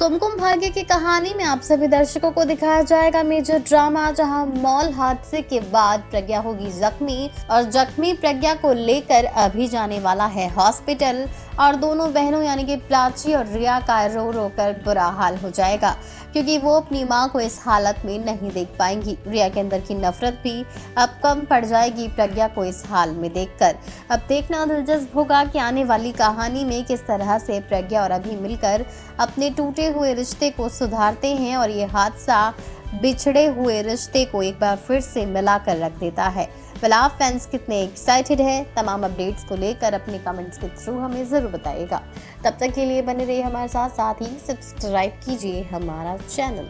कुमकुम भाग्य की कहानी में आप सभी दर्शकों को दिखाया जाएगा मेजर ड्रामा, जहां मॉल हादसे के बाद प्रज्ञा होगी जख्मी और जख्मी प्रज्ञा को लेकर अभी जाने वाला है हॉस्पिटल और दोनों बहनों यानी कि प्राची और रिया का रो रो कर बुरा हाल हो जाएगा क्योंकि वो अपनी माँ को इस हालत में नहीं देख पाएंगी। रिया के अंदर की नफरत भी अब कम पड़ जाएगी प्रज्ञा को इस हाल में देखकर। अब देखना दिलचस्प होगा कि आने वाली कहानी में किस तरह से प्रज्ञा और अभी मिलकर अपने टूटे हुए रिश्ते को सुधारते हैं और ये हादसा बिछड़े हुए रिश्ते को एक बार फिर से मिलाकर रख देता है। आप फैंस कितने एक्साइटेड हैं? तमाम अपडेट्स को लेकर अपने कमेंट्स के थ्रू हमें ज़रूर बताइएगा। तब तक के लिए बने रहिए हमारे साथ ही सब्सक्राइब कीजिए हमारा चैनल।